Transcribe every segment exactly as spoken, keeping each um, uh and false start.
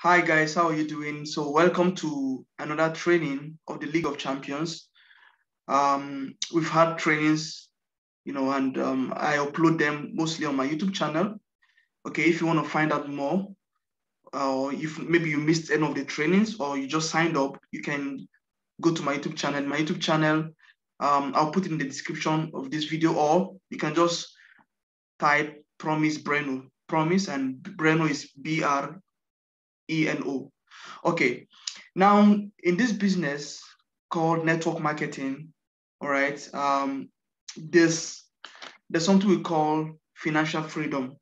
Hi guys, how are you doing? So welcome to another training of the League of Champions. Um, we've had trainings, you know, and um, I upload them mostly on my YouTube channel. Okay, if you want to find out more, or uh, if maybe you missed any of the trainings or you just signed up, you can go to my YouTube channel. My YouTube channel, um, I'll put it in the description of this video, or you can just type Promise Breno. Promise and Breno is B R E N O. Okay, now in this business called network marketing, all right, um, there's, there's something we call financial freedom.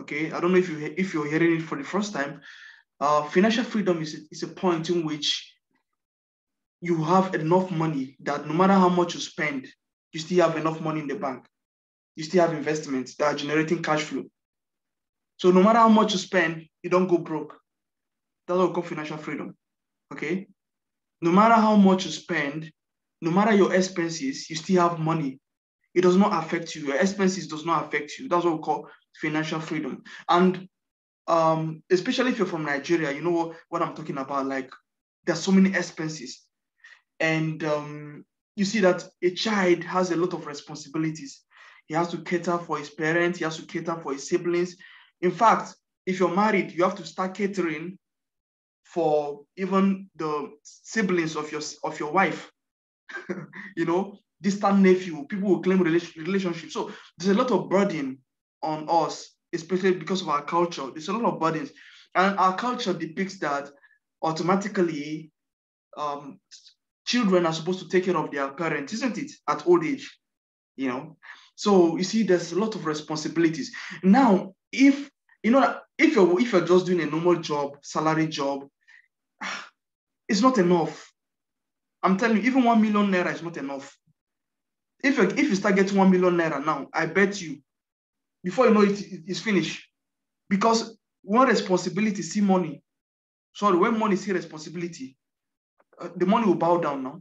Okay, I don't know if, you, if you're hearing it for the first time. Uh, financial freedom is a, is a point in which you have enough money that no matter how much you spend, you still have enough money in the bank. You still have investments that are generating cash flow. So no matter how much you spend, you don't go broke. That's what we call financial freedom, okay? No matter how much you spend, no matter your expenses, you still have money. It does not affect you. Your expenses does not affect you. That's what we call financial freedom. And um, especially if you're from Nigeria, you know what, what I'm talking about. Like, there's so many expenses. And um, you see that a child has a lot of responsibilities. He has to cater for his parents. He has to cater for his siblings. In fact, if you're married, you have to start catering for even the siblings of your, of your wife, you know, distant nephew, people who claim relationship. So there's a lot of burden on us, especially because of our culture. There's a lot of burdens. And our culture depicts that automatically um, children are supposed to take care of their parents, isn't it? At old age, you know. So you see, there's a lot of responsibilities. Now, if, you know, if you're, if you're just doing a normal job, salary job, it's not enough. I'm telling you, even one million naira is not enough. If you, if you start getting one million naira now, I bet you, before you know it, it's finished. Because when responsibility see money, sorry, when money see responsibility, uh, the money will bow down now.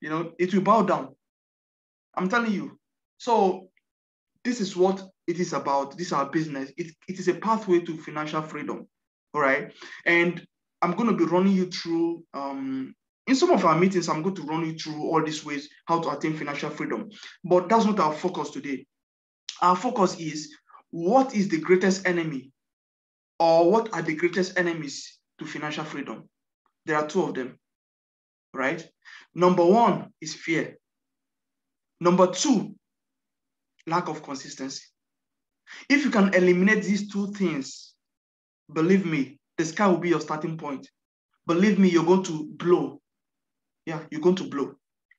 You know, it will bow down. I'm telling you. So this is what it is about. This is our business. It, it is a pathway to financial freedom, all right? And I'm going to be running you through, um, in some of our meetings, I'm going to run you through all these ways how to attain financial freedom. But that's not our focus today. Our focus is, what is the greatest enemy, or what are the greatest enemies to financial freedom? There are two of them, right? Number one is fear. Number two, lack of consistency. If you can eliminate these two things, believe me, the sky will be your starting point. Believe me, you're going to blow. Yeah, you're going to blow.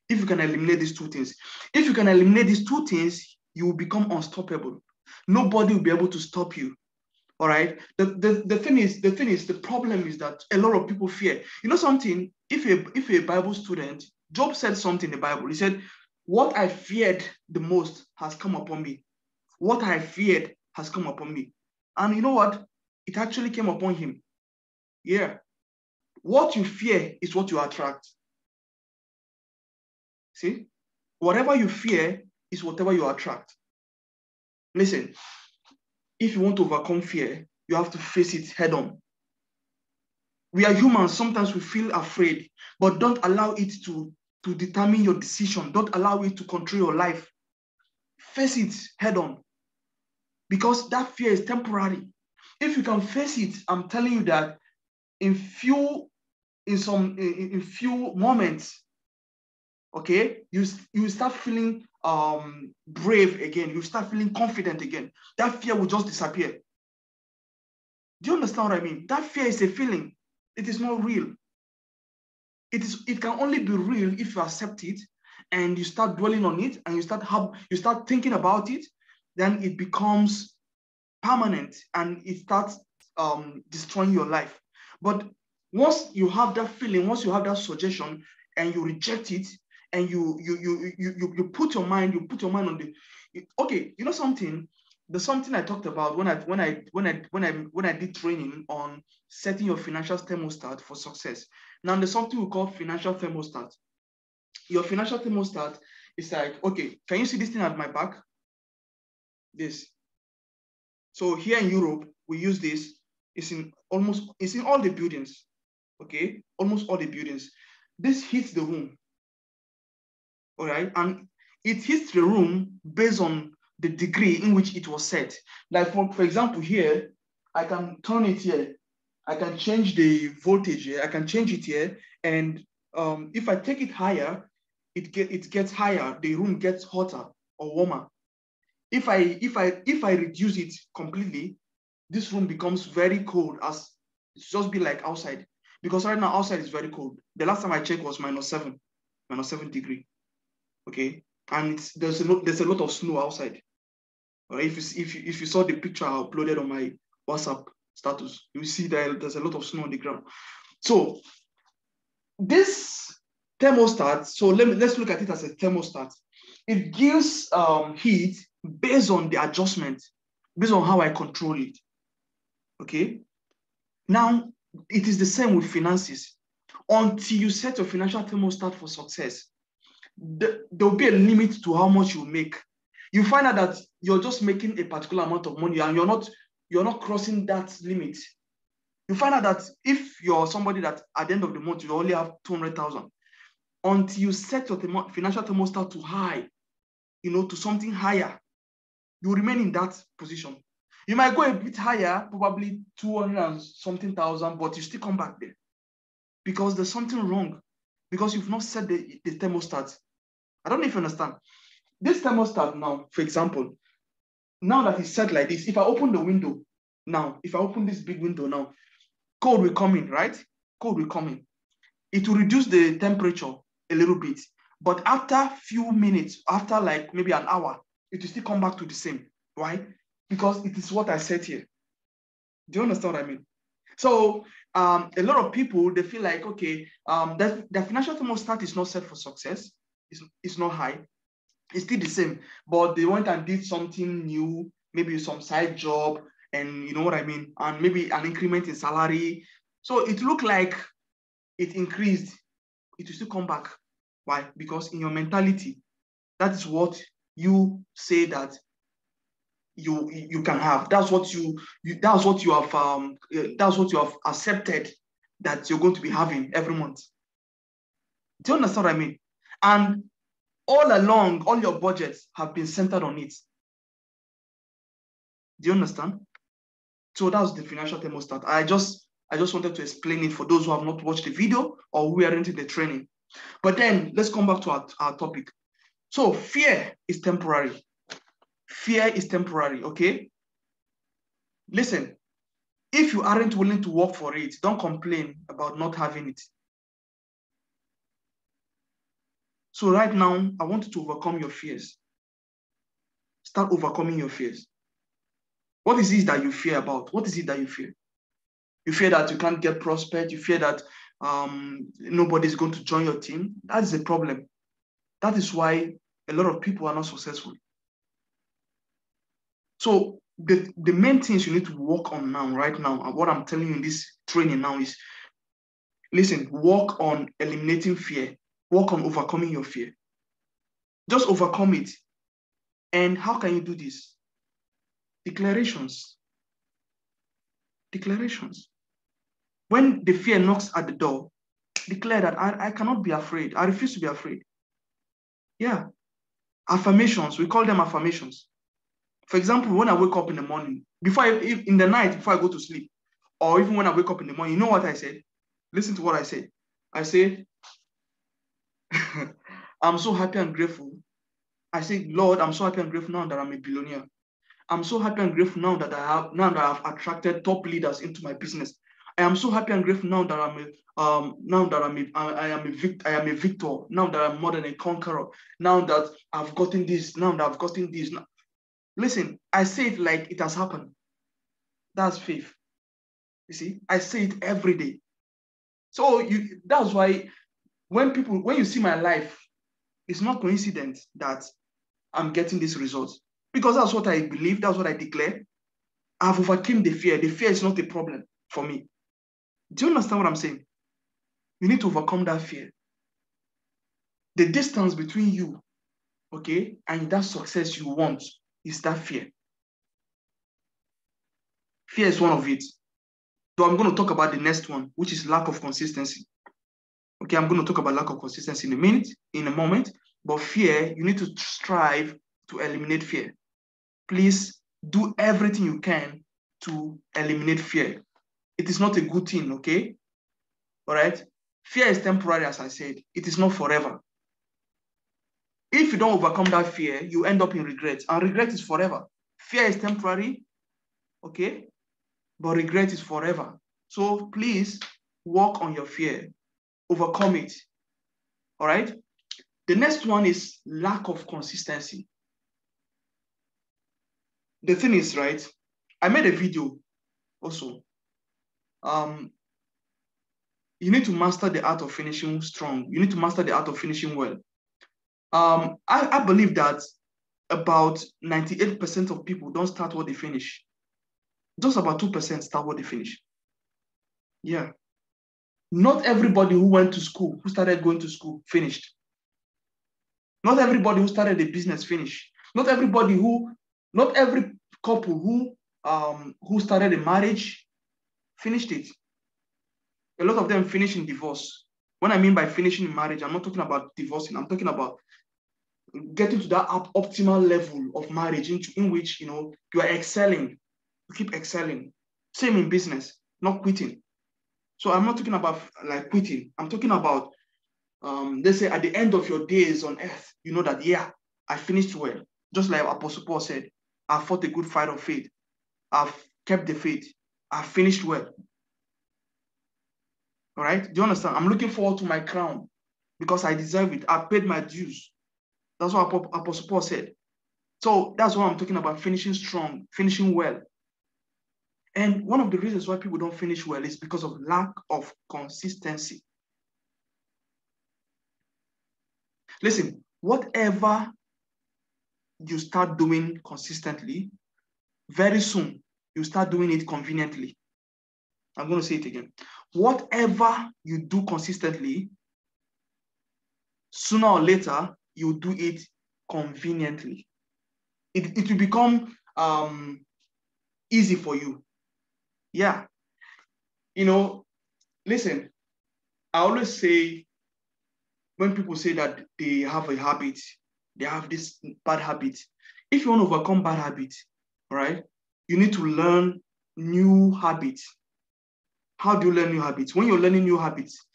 If you can eliminate these two things. If you can eliminate these two things, you will become unstoppable. Nobody will be able to stop you. All right. The, the, the thing is, the thing is, the problem is that a lot of people fear. You know something? If you're, if you're a Bible student, Job said something in the Bible. He said, what I feared the most has come upon me. What I feared has come upon me. And you know what? It actually came upon him. Yeah. What you fear is what you attract. See? Whatever you fear is whatever you attract. Listen, if you want to overcome fear, you have to face it head on. We are humans. Sometimes we feel afraid, but don't allow it to, to determine your decision. Don't allow it to control your life. Face it head on, because that fear is temporary. If you can face it, I'm telling you that in few, in some, in, in few moments, okay, you, you start feeling um, brave again. You start feeling confident again. That fear will just disappear. Do you understand what I mean? That fear is a feeling. It is not real. It is. It can only be real if you accept it, and you start dwelling on it, and you start have, you start thinking about it, then it becomes permanent, and it starts um, destroying your life. But once you have that feeling, once you have that suggestion, and you reject it, and you you you you you, you put your mind, you put your mind on the, you, okay, you know something, there's something I talked about when I when I when I when I when I did training on setting your financial thermostat for success. Now there's something we call financial thermostat. Your financial thermostat is like, okay, can you see this thing at my back? This. So here in Europe, we use this. It's in almost, it's in all the buildings, okay? Almost all the buildings. This hits the room, all right? And it hits the room based on the degree in which it was set. Like for, for example, here, I can turn it here. I can change the voltage here. I can change it here. And um, if I take it higher, it, get, it gets higher. The room gets hotter or warmer. If I, if I, if I reduce it completely, this room becomes very cold, as it's just be like outside. Because right now outside is very cold. The last time I checked was minus seven, minus seven degree. Okay, and it's, there's a lot, there's a lot of snow outside. All right, if you, if you, if you saw the picture I uploaded on my WhatsApp status, you see that there's a lot of snow on the ground. So this thermostat. So let me let's look at it as a thermostat. It gives um, heat based on the adjustment, based on how I control it. Okay. Now, it is the same with finances. Until you set your financial thermostat for success, there will be a limit to how much you make. You find out that you're just making a particular amount of money and you're not, you're not crossing that limit. You find out that if you're somebody that at the end of the month, you only have two hundred thousand, until you set your financial thermostat to high, you know, to something higher, you remain in that position. You might go a bit higher, probably two hundred and something thousand, but you still come back there because there's something wrong, because you've not set the, the thermostat. I don't know if you understand. This thermostat now, for example, now that it's set like this, if I open the window now, if I open this big window now, cold will come in, right? Cold will come in. It will reduce the temperature a little bit, but after a few minutes, after like maybe an hour, it will still come back to the same. Why? Because it is what I said here. Do you understand what I mean? So um, a lot of people, they feel like, okay, um, that the financial thermostat is not set for success. It's, it's not high. It's still the same, but they went and did something new, maybe some side job, and you know what I mean? And maybe an increment in salary. So it looked like it increased. It will still come back. Why? Because in your mentality, that is what you say that you you can have. That's what you, you that's what you have um that's what you have accepted that you're going to be having every month. Do you understand what I mean? And all along, all your budgets have been centered on it. Do you understand? So that's the financial thermostat. I just I just wanted to explain it for those who have not watched the video or who aren't in the training. But then let's come back to our, our topic. So fear is temporary. Fear is temporary, okay? Listen, if you aren't willing to work for it, don't complain about not having it. So right now, I want you to overcome your fears. Start overcoming your fears. What is it that you fear about? What is it that you fear? You fear that you can't get prospect. You fear that um, nobody's going to join your team. That is a problem. That is why a lot of people are not successful. So the, the main things you need to work on now, right now, and what I'm telling you in this training now is, listen, work on eliminating fear. Work on overcoming your fear. Just overcome it. And how can you do this? Declarations. Declarations. When the fear knocks at the door, declare that I, I cannot be afraid. I refuse to be afraid. Yeah. Affirmations. We call them affirmations. For example, when I wake up in the morning, before I, in the night, before I go to sleep, or even when I wake up in the morning, you know what I said? Listen to what I said. I said, I'm so happy and grateful. I said, Lord, I'm so happy and grateful now that I'm a billionaire. I'm so happy and grateful now that I have now that I've attracted top leaders into my business. I am so happy and grateful now that I'm a, um, now that I'm a, I, I am a vict I am a victor. Now that I'm more than a conqueror. Now that I've gotten this. Now that I've gotten this. Now, listen, I say it like it has happened. That's faith. You see, I say it every day. So you, that's why when people, when you see my life, it's not coincident that I'm getting this result. Because that's what I believe, that's what I declare. I've overcome the fear. The fear is not a problem for me. Do you understand what I'm saying? You need to overcome that fear. The distance between you, okay, and that success you want, is that fear. Fear is one of it. So I'm going to talk about the next one, which is lack of consistency. Okay, I'm going to talk about lack of consistency in a minute, in a moment. But fear, you need to strive to eliminate fear. Please do everything you can to eliminate fear. It is not a good thing, okay? All right? Fear is temporary, as I said. It is not forever. If you don't overcome that fear, you end up in regret. And regret is forever. Fear is temporary, okay? But regret is forever. So please work on your fear. Overcome it, all right? The next one is lack of consistency. The thing is, right, I made a video also. Um, you need to master the art of finishing strong. You need to master the art of finishing well. Um, I, I believe that about ninety-eight percent of people don't start what they finish. Just about two percent start what they finish. Yeah. Not everybody who went to school, who started going to school, finished. Not everybody who started a business finished. Not everybody who, not every couple who, um, who started a marriage finished it. A lot of them finish in divorce. When I mean by finishing in marriage, I'm not talking about divorcing. I'm talking about getting to that op optimal level of marriage in, in which, you know, you are excelling. You keep excelling. Same in business, not quitting. So I'm not talking about like quitting. I'm talking about, um, let's say at the end of your days on earth, you know that, yeah, I finished well. Just like Apostle Paul said, I fought a good fight of faith. I've kept the faith. I finished well. All right. Do you understand? I'm looking forward to my crown because I deserve it. I paid my dues. That's what Apostle Paul said. So that's what I'm talking about, finishing strong, finishing well. And one of the reasons why people don't finish well is because of lack of consistency. Listen, whatever you start doing consistently, very soon you start doing it conveniently. I'm going to say it again. Whatever you do consistently, sooner or later, you do it conveniently. It, it will become um, easy for you. Yeah. You know, listen, I always say when people say that they have a habit, they have this bad habit. If you want to overcome bad habits, right, you need to learn new habits. How do you learn new habits? When you're learning new habits,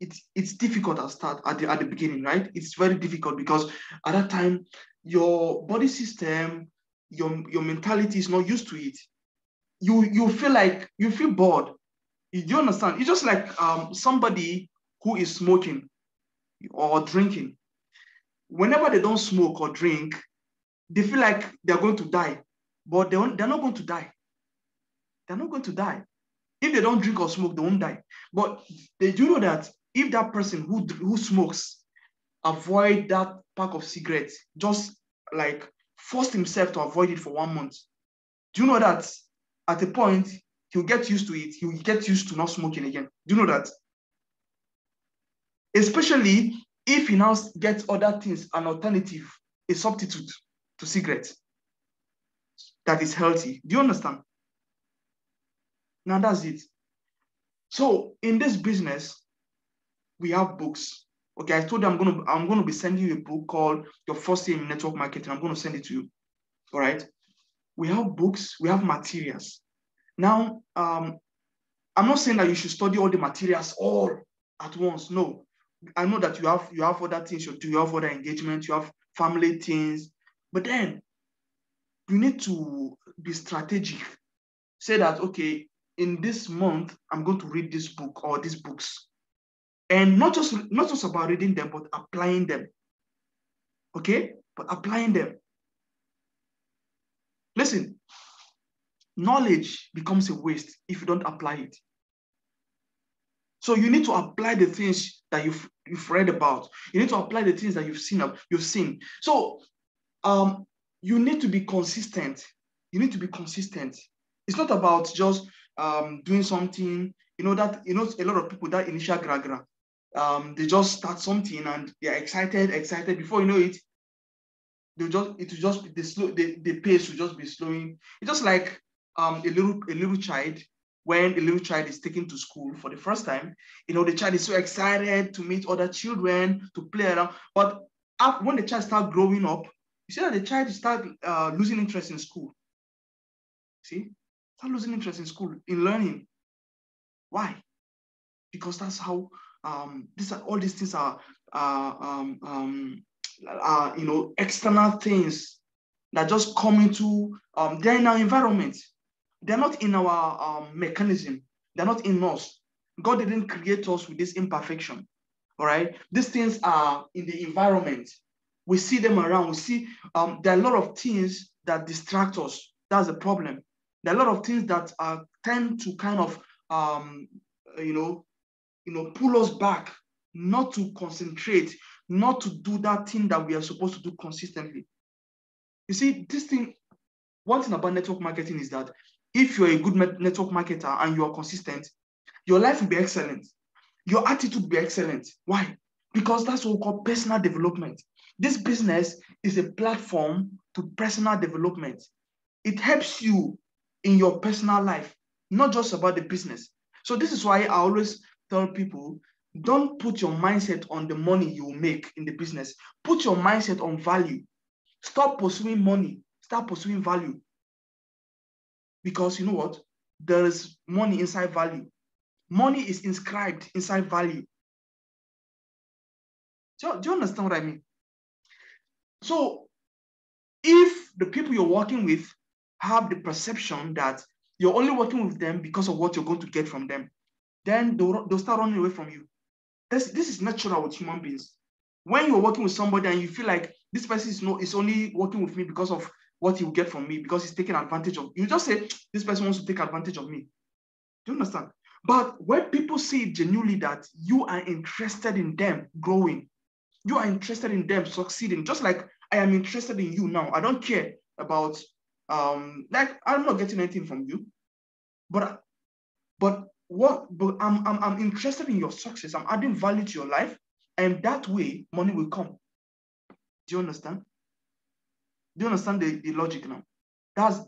it's, it's difficult at, start, at, the, at the beginning, right? It's very difficult because at that time, your body system, your, your mentality is not used to it. You, you feel like, you feel bored. You, you understand? It's just like um, somebody who is smoking or drinking. Whenever they don't smoke or drink, they feel like they're going to die. But they they're not going to die. They're not going to die. If they don't drink or smoke, they won't die. But they do know that if that person who, who smokes, avoid that pack of cigarettes, just like forced himself to avoid it for one month, do you know that at a point, he'll get used to it. He'll get used to not smoking again. Do you know that? Especially if he now gets other things, an alternative, a substitute to cigarettes that is healthy. Do you understand? Now that's it. So in this business, we have books. Okay, I told you I'm gonna I'm gonna be sending you a book called Your First Year in Network Marketing. I'm gonna send it to you. All right. We have books. We have materials. Now, um, I'm not saying that you should study all the materials all at once. No, I know that you have you have other things you do. You have other engagements. You have family things. But then you need to be strategic. Say that okay. In this month, I'm going to read this book or these books. And not just, not just about reading them, but applying them. Okay? But applying them. Listen, knowledge becomes a waste if you don't apply it. So you need to apply the things that you've, you've read about. You need to apply the things that you've seen. You've seen. So um, you need to be consistent. You need to be consistent. It's not about just... Um, doing something, you know that you know a lot of people that initial gra gra, um, they just start something and they are excited, excited. Before you know it, they just it will just the slow the, the pace will just be slowing. It's just like um, a little a little child when a little child is taken to school for the first time, you know, the child is so excited to meet other children, to play around. But when the child starts growing up, you see that the child starts uh, losing interest in school. See, start losing interest in school, in learning. Why? Because that's how um, these are, all these things are, uh, um, um, are, you know, external things that just come into, um, they're in our environment. They're not in our um, mechanism. They're not in us. God didn't create us with this imperfection, all right? These things are in the environment. We see them around. We see um, there are a lot of things that distract us. That's the problem. There are a lot of things that uh, tend to kind of, um, you know, you know, pull us back, not to concentrate, not to do that thing that we are supposed to do consistently. You see, this thing, one thing about network marketing is that if you're a good network marketer and you are consistent, your life will be excellent. Your attitude will be excellent. Why? Because that's what we call personal development. This business is a platform to personal development. It helps you in your personal life, not just about the business. So this is why I always tell people, don't put your mindset on the money you make in the business. Put your mindset on value. Stop pursuing money. Start pursuing value. Because you know what? There is money inside value. Money is inscribed inside value. So, do you understand what I mean? So if the people you're working with have the perception that you're only working with them because of what you're going to get from them, then they'll, they'll start running away from you. This, this is natural with human beings. When you're working with somebody and you feel like this person is, no, is only working with me because of what he'll get from me, because he's taking advantage of, you just say, this person wants to take advantage of me. Do you understand? But when people see genuinely that you are interested in them growing, you are interested in them succeeding, just like I am interested in you now. I don't care about, um, like, I'm not getting anything from you, but, but what, but I'm, I'm, I'm interested in your success. I'm adding value to your life, and that way money will come. Do you understand? Do you understand the, the logic now? That's,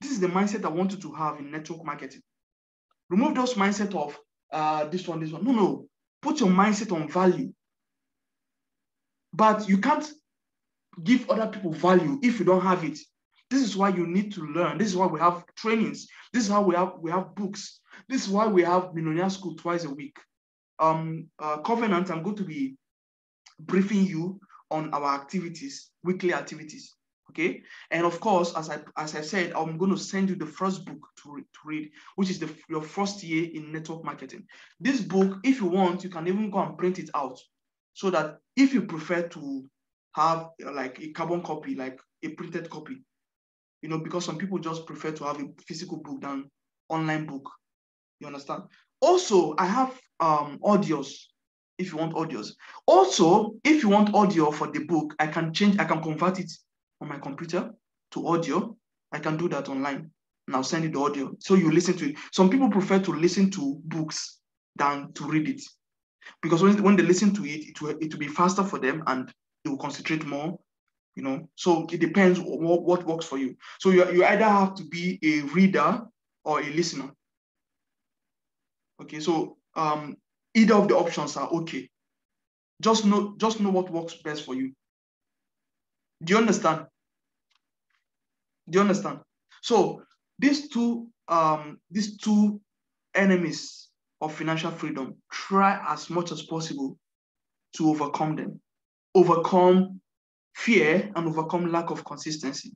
this is the mindset I want you to have in network marketing. Remove those mindset of uh, this one, this one. No, no. Put your mindset on value. But you can't give other people value if you don't have it. This is why you need to learn. This is why we have trainings. This is how we have, we have books. This is why we have Millionaire School twice a week. Um, uh, Covenant, I'm going to be briefing you on our activities, weekly activities. Okay, and of course, as I as I said, I'm going to send you the first book to read, to read which is the, Your First Year in Network Marketing. This book, if you want, you can even go and print it out, so that if you prefer to have like a carbon copy, like a printed copy, you know, because some people just prefer to have a physical book than online book. You understand? Also, I have um, audios. If you want audios, also if you want audio for the book, I can change. I can convert it on my computer to audio. I can do that online, and I'll send you the audio. So you listen to it. Some people prefer to listen to books than to read it, because when, when they listen to it, it will, it will be faster for them and they will concentrate more, you know. So it depends what, what works for you. So you, you either have to be a reader or a listener. Okay, so um, either of the options are okay. Just know, just know what works best for you. Do you understand? Do you understand? So these two, um, these two enemies of financial freedom, try as much as possible to overcome them. Overcome fear and overcome lack of consistency.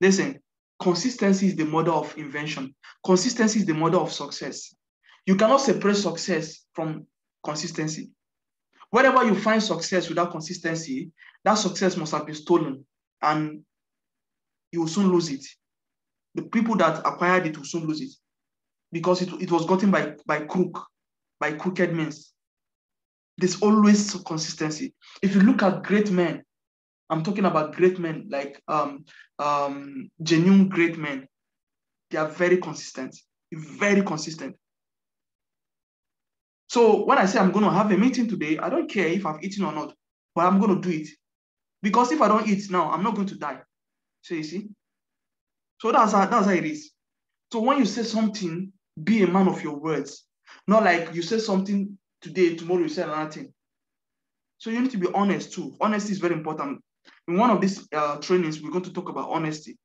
Listen, consistency is the mother of invention. Consistency is the mother of success. You cannot separate success from consistency. Wherever you find success without consistency, that success must have been stolen, and you will soon lose it. The people that acquired it will soon lose it, because it, it was gotten by, by crook, by crooked means. There's always consistency. If you look at great men, I'm talking about great men, like um, um, genuine great men, they are very consistent, very consistent. So when I say I'm going to have a meeting today, I don't care if I've eaten or not, but I'm going to do it. Because if I don't eat now, I'm not going to die. So you see? So that's how, that's how it is. So when you say something, be a man of your words. Not like you say something today, tomorrow you say another thing. So you need to be honest too. Honesty is very important. In one of these uh, trainings, we're going to talk about honesty.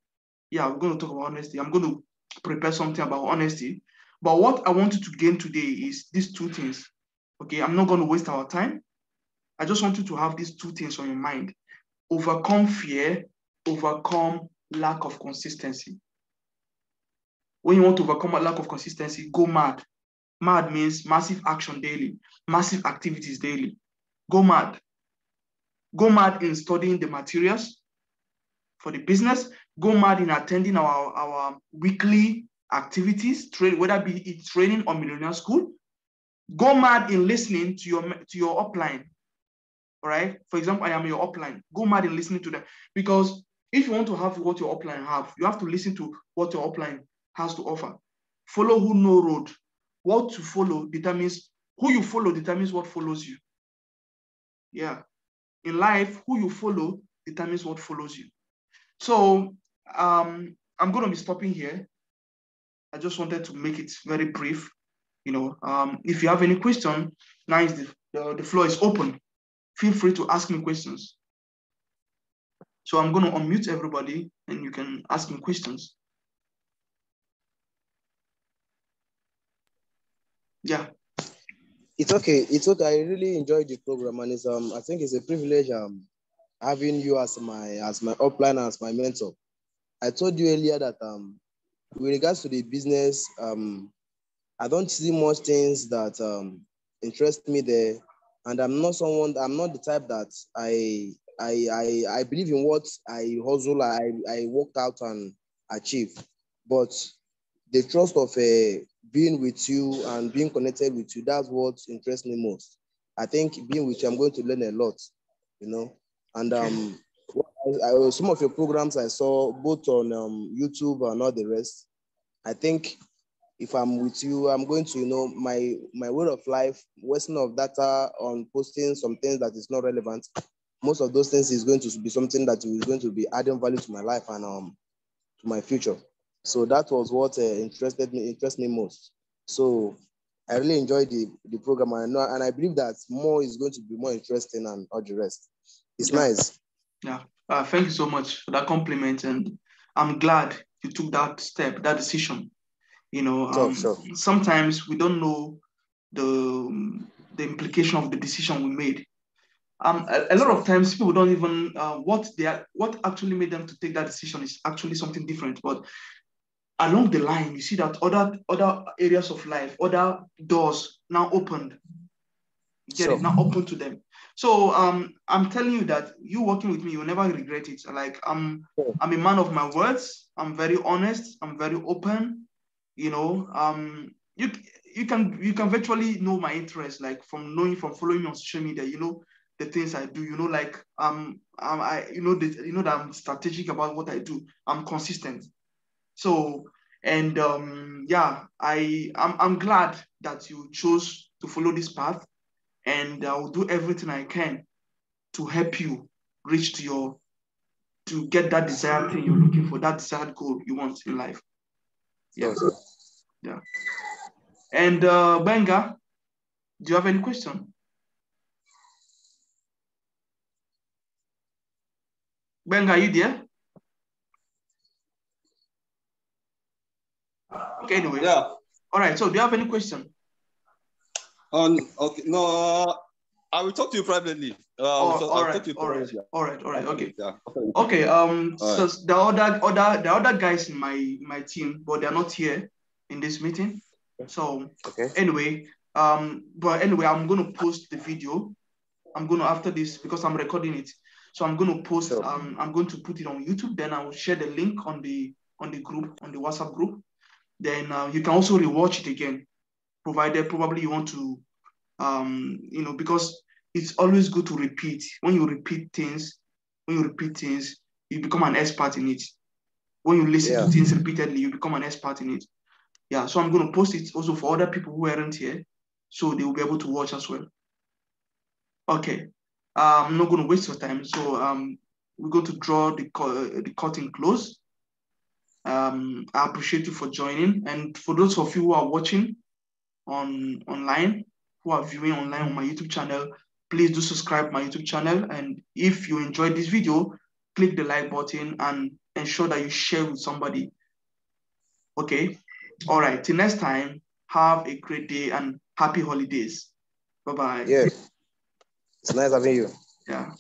Yeah, we're going to talk about honesty. I'm going to prepare something about honesty. But what I want you to gain today is these two things. Okay, I'm not going to waste our time. I just want you to have these two things on your mind. Overcome fear, overcome lack of consistency. When you want to overcome a lack of consistency, go mad. Mad means massive action daily, massive activities daily. Go mad. Go mad in studying the materials for the business. Go mad in attending our, our weekly activities, trade, whether it be training or millionaire school. Go mad in listening to your, to your upline. All right. For example, I am your upline. Go mad in listening to them. Because if you want to have what your upline have, you have to listen to what your upline has to offer. Follow who no road. What to follow determines, who you follow determines what follows you. Yeah. In life, who you follow determines what follows you. So um, I'm going to be stopping here. I just wanted to make it very brief. You know, um, if you have any question, now is the, the, the floor is open. Feel free to ask me questions. So I'm going to unmute everybody and you can ask me questions. Yeah. It's okay. It's okay. I really enjoyed the program, and it's um. I think it's a privilege um, having you as my as my upline, as my mentor. I told you earlier that um, with regards to the business, um, I don't see much things that um interest me there, and I'm not someone. I'm not the type that I I I I believe in what I hustle. I I worked out and achieve, but the trust of a being with you and being connected with you, that's what interests me most. I think being with you, I'm going to learn a lot, you know. And um, I, I, some of your programs I saw both on um, YouTube and all the rest. I think if I'm with you, I'm going to, you know, my my way of life, wasting of data on posting some things that is not relevant. Most of those things is going to be something that is going to be adding value to my life and um to my future. So that was what uh, interested me, interested me most. So I really enjoyed the, the program, and I know, and I believe that more is going to be more interesting and all the rest. It's yeah. Nice. Yeah. Uh, thank you so much for that compliment, and I'm glad you took that step, that decision. You know, um, sure, sure. Sometimes we don't know the the implication of the decision we made. Um, a, a lot of times people don't even uh, what they are, what actually made them to take that decision is actually something different, but. Along the line, you see that other other areas of life, other doors now opened. Get so, it now open to them. So um, I'm telling you that you working with me, you will never regret it. Like I'm, I'm a man of my words. I'm very honest. I'm very open. You know, um, you you can you can virtually know my interests, like from knowing from following me on social media. You know the things I do. You know, like um, I you know that you know that I'm strategic about what I do. I'm consistent. So, and um, yeah, I, I'm, I'm glad that you chose to follow this path, and I'll do everything I can to help you reach to your, to get that desired thing you're looking for, that desired goal you want in life. Yeah. Yeah. And uh, Benga, do you have any question? Benga, are you there? Okay, anyway. Yeah. All right. So, do you have any question? Um. Okay. No. Uh, I will talk to you privately. Uh, oh, so all, I'll right, talk to you all right. All right. All right. Okay. Yeah. Okay. Um. All so right. the other, other, the other guys in my my team, but they're not here in this meeting. So. Okay. Anyway. Um. But anyway, I'm gonna post the video. I'm gonna after this because I'm recording it. So I'm gonna post. Sure. Um. I'm going to put it on YouTube. Then I will share the link on the on the group on the WhatsApp group. Then uh, you can also rewatch it again, provided probably you want to, um, you know, because it's always good to repeat. When you repeat things, when you repeat things, you become an expert in it. When you listen yeah. to things repeatedly, you become an expert in it. Yeah, so I'm going to post it also for other people who weren't here, so they will be able to watch as well. Okay, uh, I'm not going to waste your time. So um, we're going to draw the, uh, the curtain close. Um, I appreciate you for joining. And for those of you who are watching on online, who are viewing online on my YouTube channel, please do subscribe my YouTube channel. And if you enjoyed this video, click the like button and ensure that you share with somebody. Okay. All right. Till next time, have a great day and happy holidays. Bye-bye. Yes. It's nice having you. Yeah.